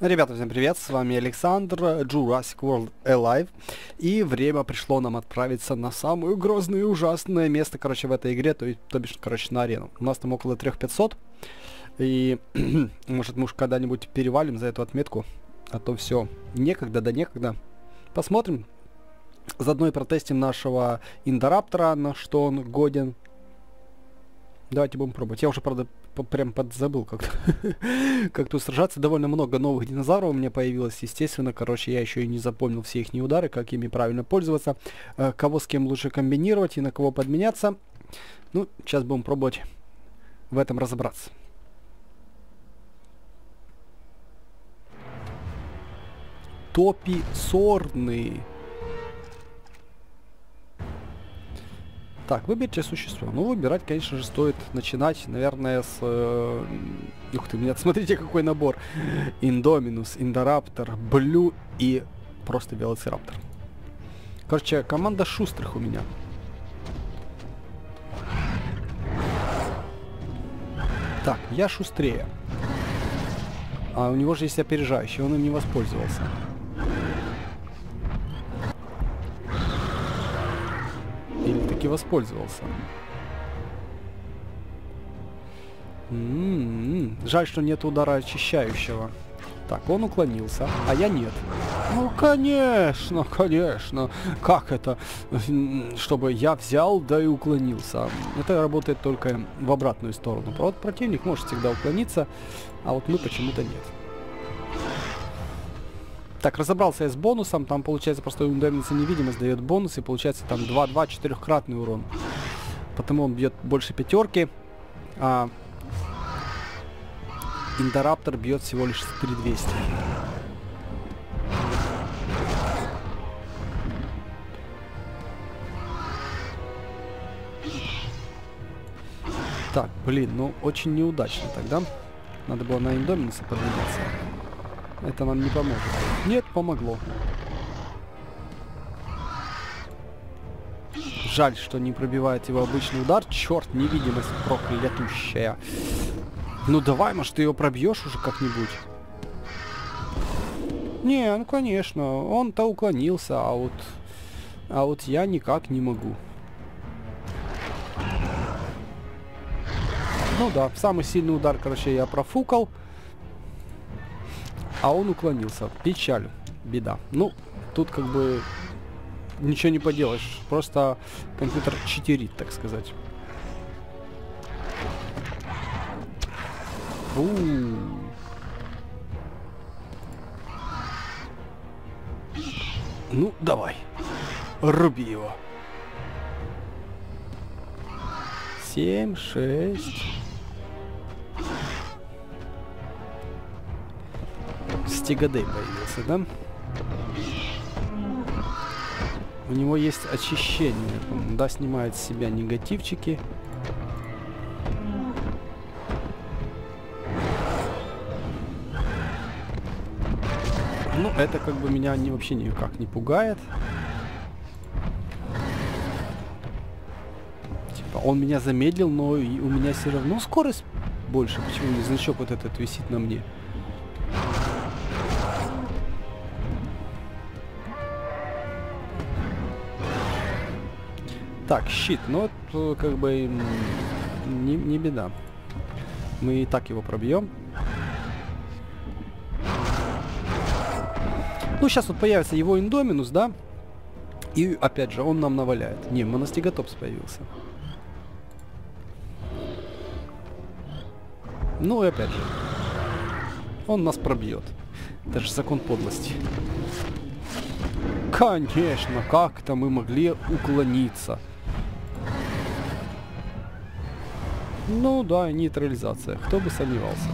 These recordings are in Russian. Ребята, всем привет, с вами Александр, Jurassic World Alive, и время пришло нам отправиться на самое грозное и ужасное место, короче, в этой игре, то бишь, на арену. У нас там около 3500, и, может, мы уж когда-нибудь перевалим за эту отметку, а то все некогда, да некогда. Посмотрим, заодно и протестим нашего Индораптора, на что он годен. Давайте будем пробовать. Я уже, правда, прям подзабыл как-то сражаться. Довольно много новых динозавров у меня появилось, естественно. Короче, я еще и не запомнил все их удары, как ими правильно пользоваться, кого с кем лучше комбинировать и на кого подменяться. Ну, сейчас будем пробовать в этом разобраться. Тописорный. Так, выберите существо. Ну, выбирать, конечно же, стоит начинать, наверное, с... Ух ты, меня, смотрите, какой набор. Индоминус, Индораптор, Блю и просто Белоцираптор. Короче, команда шустрых у меня. Так, я шустрее. А у него же есть опережающий, он им не воспользовался. Жаль, что нет удара очищающего. Так, он уклонился, а я нет. Ну, конечно, конечно. Как это? Чтобы я взял, да и уклонился. Это работает только в обратную сторону. Вот противник может всегда уклониться, а вот мы почему-то нет. Так, разобрался я с бонусом, там получается просто индоминус невидимость дает бонус, и получается там 2-2 четырехкратный урон. Потому он бьет больше пятерки, а Индораптор бьет всего лишь 3200. Так, блин, ну очень неудачно тогда. Надо было на индоминуса подвигаться. Это нам не поможет. Нет, помогло. Жаль, что не пробивает его обычный удар. Черт, невидимость проклятущая. Ну давай, может, ты ее пробьешь уже как-нибудь? Не, ну конечно, он-то уклонился, а вот я никак не могу. Ну да, самый сильный удар, короче, я профукал. А он уклонился. Печаль. Беда. Ну, тут как бы ничего не поделаешь. Просто компьютер читерит, так сказать. Ну, давай. Руби его. 7, 6... Стигадей появился, да? У него есть очищение. Он, да, снимает с себя негативчики. Ну, это как бы меня вообще никак не пугает. Типа, он меня замедлил, но и у меня все равно скорость больше. Почему не значок вот этот висит на мне? Так, щит, но это как бы не беда. Мы и так его пробьем. Ну, сейчас вот появится его индоминус, да? И опять же, он нам наваляет. Не, Моностегатопс появился. Ну, и опять же. Он нас пробьет. Это же закон подлости. Конечно, как-то мы могли уклониться. Ну да, нейтрализация. Кто бы сомневался.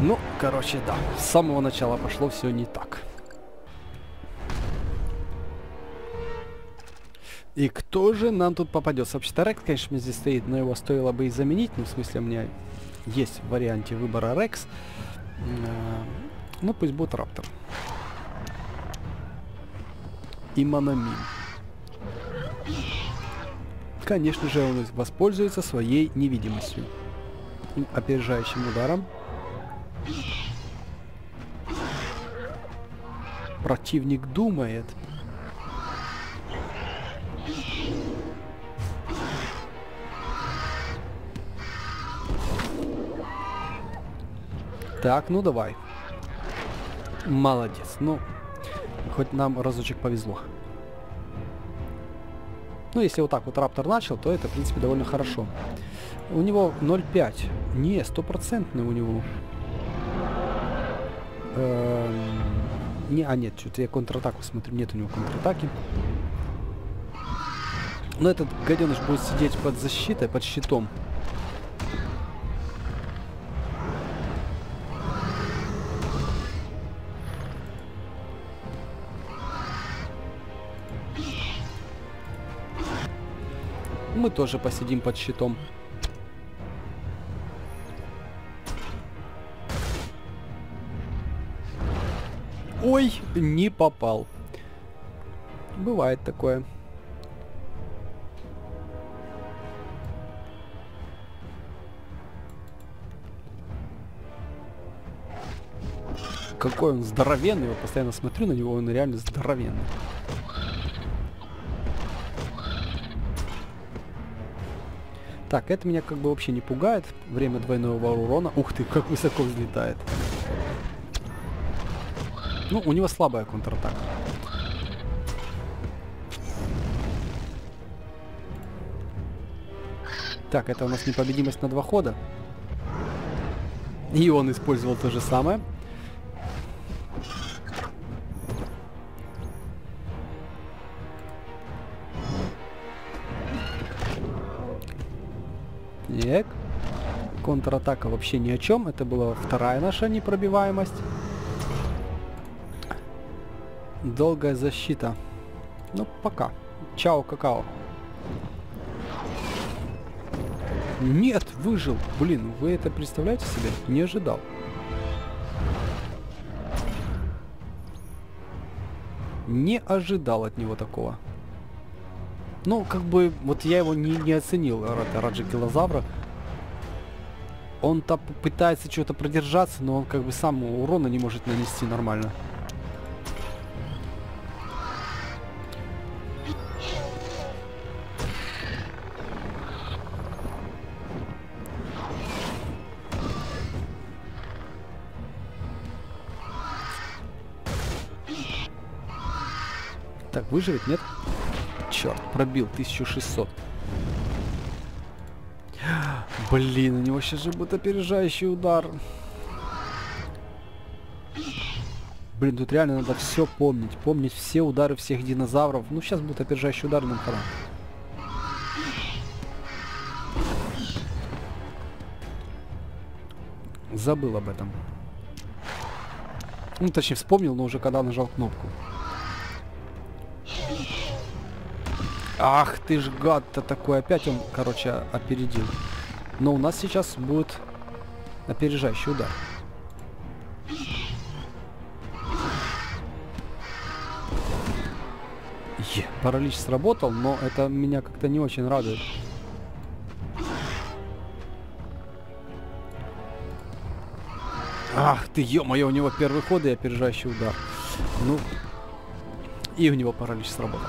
Ну, короче, да. С самого начала пошло все не так. И кто же нам тут попадется? Вообще, Рекс, конечно, здесь стоит, но его стоило бы и заменить. Ну, в смысле, у меня есть в варианте выбора Рекс. Ну, пусть будет Раптор. И Мономин. Конечно же, он воспользуется своей невидимостью. опережающим ударом. Противник думает. Так, ну давай. Молодец. Ну, хоть нам разочек повезло. Ну, если вот так вот раптор начал, то это, в принципе, довольно хорошо. У него 0,5. Не, стопроцентный у него. Не, а нет, что-то я контратаку смотрю. Нет у него контратаки. Но этот гаденыш будет сидеть под защитой, под щитом. Мы тоже посидим под щитом. Ой, не попал. Бывает такое. Какой он здоровенный. Я постоянно смотрю на него, он реально здоровенный. Так, это меня как бы вообще не пугает. Время двойного урона. Ух ты, как высоко взлетает. Ну, у него слабая контратака. Так, это у нас непобедимость на 2 хода. И он использовал то же самое. Контратака вообще ни о чем. Это была вторая наша непробиваемость. Долгая защита. Ну, пока. Чао, какао. Нет, выжил. Блин, вы это представляете себе? Не ожидал. Не ожидал от него такого. Ну, как бы, вот я его не оценил, ради Килозавра. Он-то пытается что-то продержаться, но он как бы сам урона не может нанести нормально. Так, выживет, нет? Черт, пробил 1600. Блин, у него сейчас же будет опережающий удар. Блин, тут реально надо все помнить. Помнить все удары всех динозавров. Ну, сейчас будет опережающий удар, нам пора. Забыл об этом. Ну, точнее, вспомнил, но уже когда нажал кнопку. Ах ты ж гад-то такой. Опять он, короче, опередил. Но у нас сейчас будет опережающий удар. Паралич сработал, но это меня как-то не очень радует. Ах ты, ё-моё, у него первый ход и опережающий удар. Ну, и у него паралич сработал.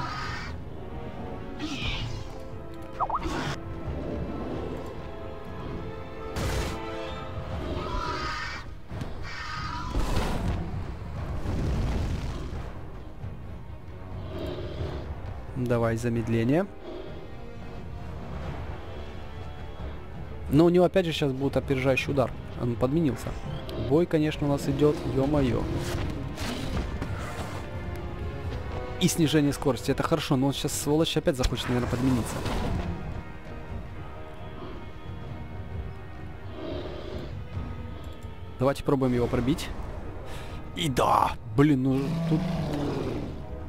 Давай замедление. Но у него опять же сейчас будет опережающий удар. Он подменился. Бой, конечно, у нас идет. Ё-моё. И снижение скорости. Это хорошо, но он сейчас, сволочь, опять захочет, наверное, подмениться. Давайте пробуем его пробить. И да! Блин, ну тут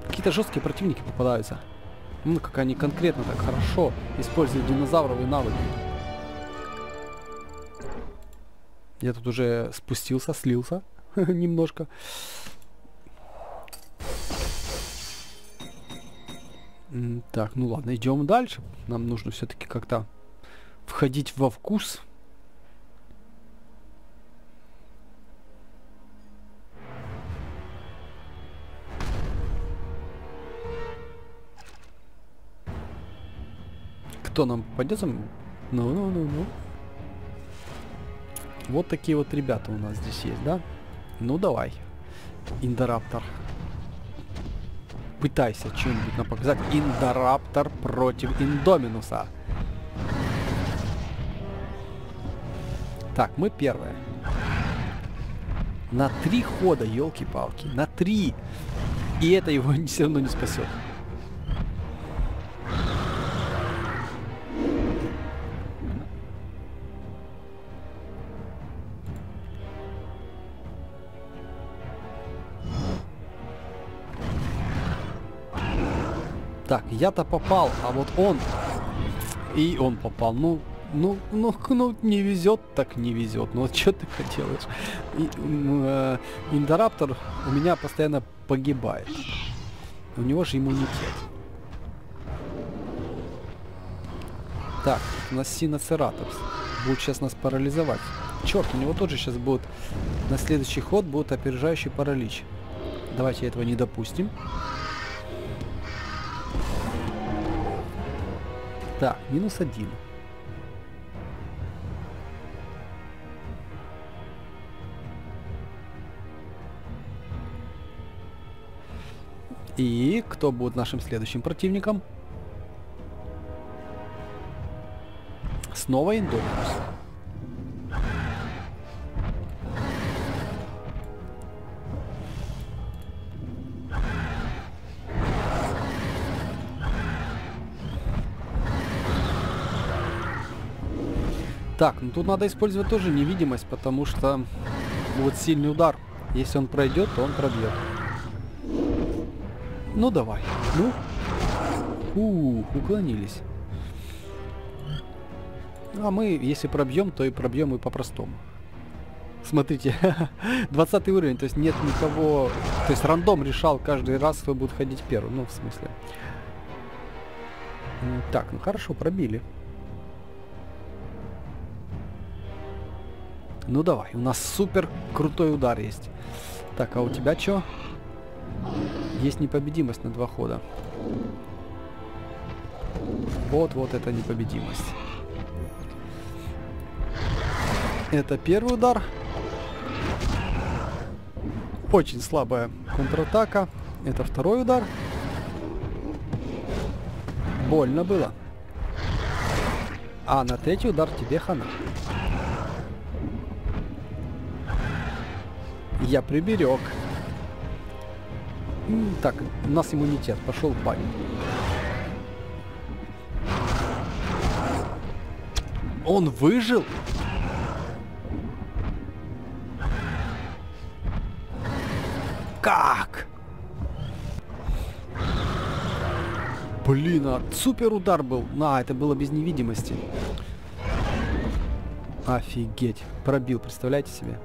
какие-то жесткие противники попадаются. Ну, как они конкретно так хорошо используют динозавровые навыки. Я тут уже спустился, слился немножко. Так, ну ладно, идем дальше. Нам нужно все-таки как-то входить во вкус. кто нам попадется? Ну. Вот такие вот ребята у нас здесь есть, да? Ну давай, Индораптор. Пытайся чем-нибудь нам показать. Индораптор против Индоминуса. Так, мы первые. На 3 хода, елки-палки. На 3. И это его все равно не спасет. Так, я-то попал, а вот он. И он попал. Ну, не везет, так не везет. Ну, вот что ты хотелось? Индораптор у меня постоянно погибает. У него же иммунитет. Так, у нас Синосератопс. Будет сейчас нас парализовать. Черт, у него тоже сейчас будет. На следующий ход будет опережающий паралич. Давайте этого не допустим. Так, -1. И кто будет нашим следующим противником? Снова Индоминус. Так, ну тут надо использовать тоже невидимость, потому что будет сильный удар. Если он пройдет, то он пробьет. Ну давай. Ну. Уклонились. А мы, если пробьем, то и пробьем и по-простому. Смотрите, 20 уровень, то есть нет никого. То есть рандом решал каждый раз, кто будет ходить первым. Ну, в смысле. Так, ну хорошо, пробили. Ну давай, у нас супер крутой удар есть. Так, а у тебя чё? Есть непобедимость на 2 хода. Вот это непобедимость. Это первый удар. Очень слабая контратака. Это второй удар. Больно было. А на 3-й удар тебе хана. Я приберег. Так, у нас иммунитет. Пошел парень. Он выжил? Как? Блин, а супер удар был. Это было без невидимости. Офигеть. Пробил, представляете себе?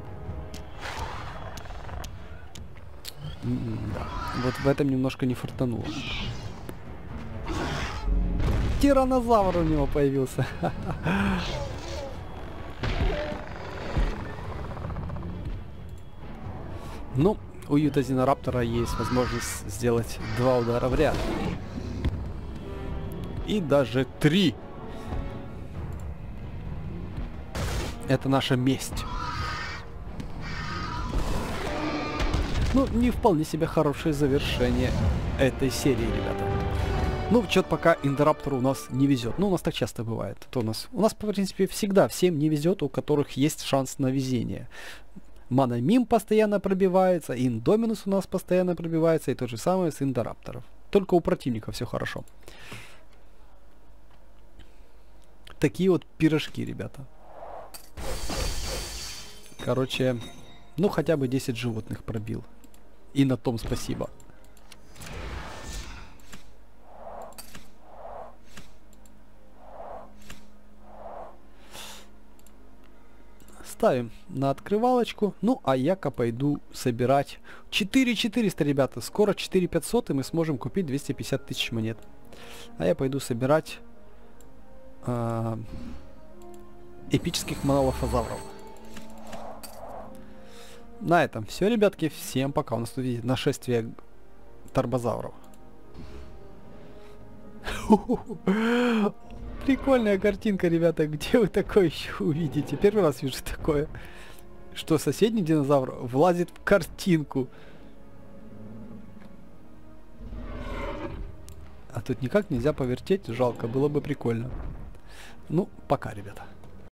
Да. Вот в этом немножко не фартануло. Тиранозавр у него появился. Ну, у Ютазинораптора есть возможность сделать 2 удара в ряд. И даже 3. Это наша месть. Ну, не вполне себе хорошее завершение этой серии, ребята. Ну, что-то пока Индораптору у нас не везет. Ну, у нас так часто бывает. У нас, в принципе, всегда всем не везет, у которых есть шанс на везение. Мономим постоянно пробивается, Индоминус у нас постоянно пробивается, и то же самое с Индорапторов. Только у противника все хорошо. Такие вот пирожки, ребята. Короче, ну, хотя бы 10 животных пробил. И на том спасибо. Ставим на открывалочку. Ну, а я-ка пойду собирать. 4400, ребята. Скоро 4500, и мы сможем купить 250 тысяч монет. А я пойду собирать эпических монолофозавров. На этом все, ребятки. Всем пока. У нас тут видите нашествие тарбозавров. Прикольная картинка, ребята. Где вы такое еще увидите? Первый раз вижу такое. Что соседний динозавр влазит в картинку. А тут никак нельзя повертеть. Жалко, было бы прикольно. Ну, пока, ребята.